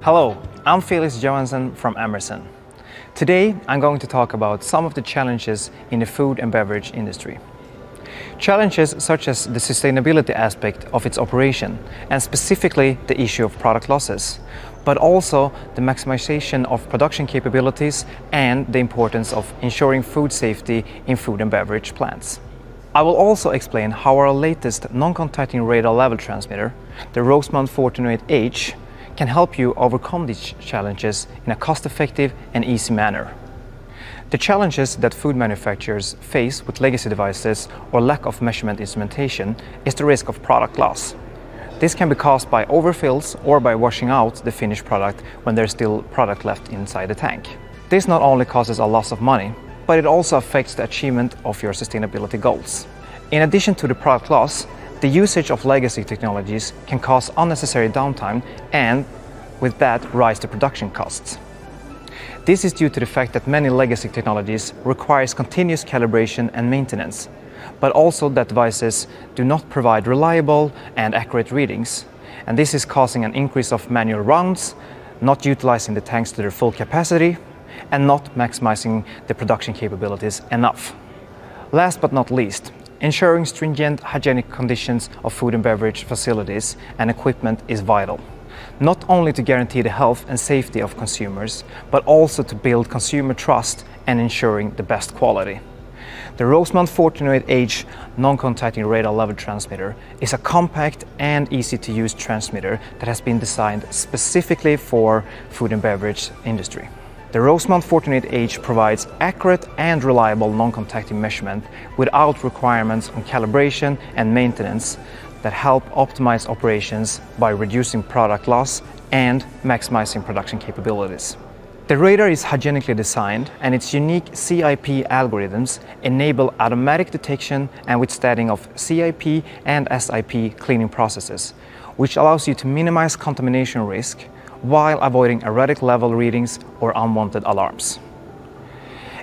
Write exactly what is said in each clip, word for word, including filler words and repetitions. Hello, I'm Felix Johansson from Emerson. Today I'm going to talk about some of the challenges in the food and beverage industry. Challenges such as the sustainability aspect of its operation and specifically the issue of product losses, but also the maximization of production capabilities and the importance of ensuring food safety in food and beverage plants. I will also explain how our latest non-contacting radar level transmitter, the Rosemount fourteen oh eight H, can help you overcome these challenges in a cost-effective and easy manner. The challenges that food manufacturers face with legacy devices or lack of measurement instrumentation is the risk of product loss. This can be caused by overfills or by washing out the finished product when there's still product left inside the tank. This not only causes a loss of money, but it also affects the achievement of your sustainability goals. In addition to the product loss, the usage of legacy technologies can cause unnecessary downtime and, with that, rise the production costs. This is due to the fact that many legacy technologies requires continuous calibration and maintenance, but also that devices do not provide reliable and accurate readings, and this is causing an increase of manual rounds, not utilizing the tanks to their full capacity, and not maximizing the production capabilities enough. Last but not least, ensuring stringent hygienic conditions of food and beverage facilities and equipment is vital, not only to guarantee the health and safety of consumers, but also to build consumer trust and ensuring the best quality. The Rosemount fourteen oh eight H non-contacting radar level transmitter is a compact and easy-to-use transmitter that has been designed specifically for food and beverage industry. The Rosemount fourteen oh eight H provides accurate and reliable non-contacting measurement without requirements on calibration and maintenance that help optimize operations by reducing product loss and maximizing production capabilities. The radar is hygienically designed and its unique C I P algorithms enable automatic detection and withstanding of C I P and S I P cleaning processes, which allows you to minimize contamination risk while avoiding erratic level readings or unwanted alarms.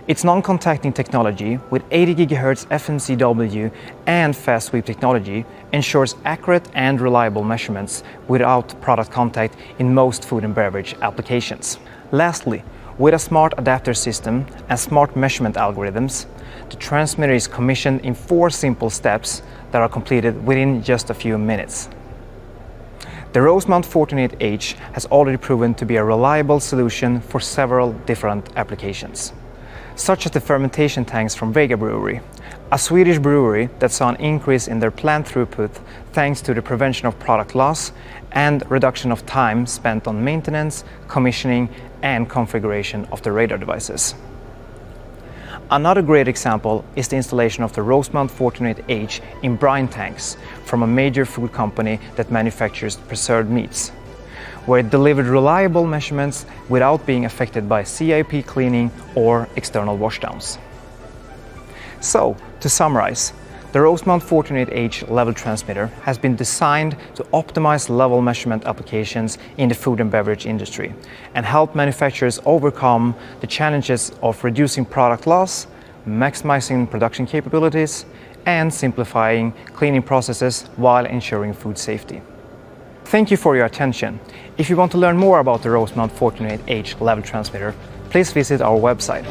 Its non-contacting technology with eighty gigahertz F M C W and FastSweep technology ensures accurate and reliable measurements without product contact in most food and beverage applications. Lastly, with a smart adapter system and smart measurement algorithms, the transmitter is commissioned in four simple steps that are completed within just a few minutes. The Rosemount fourteen oh eight H has already proven to be a reliable solution for several different applications, such as the fermentation tanks from Vega Brewery, a Swedish brewery that saw an increase in their plant throughput thanks to the prevention of product loss and reduction of time spent on maintenance, commissioning and configuration of the radar devices. Another great example is the installation of the Rosemount fourteen oh eight H in brine tanks from a major food company that manufactures preserved meats, where it delivered reliable measurements without being affected by C I P cleaning or external washdowns. So, to summarize, the Rosemount fourteen oh eight H level transmitter has been designed to optimize level measurement applications in the food and beverage industry and help manufacturers overcome the challenges of reducing product loss, maximizing production capabilities, and simplifying cleaning processes while ensuring food safety. Thank you for your attention. If you want to learn more about the Rosemount fourteen oh eight H level transmitter, please visit our website.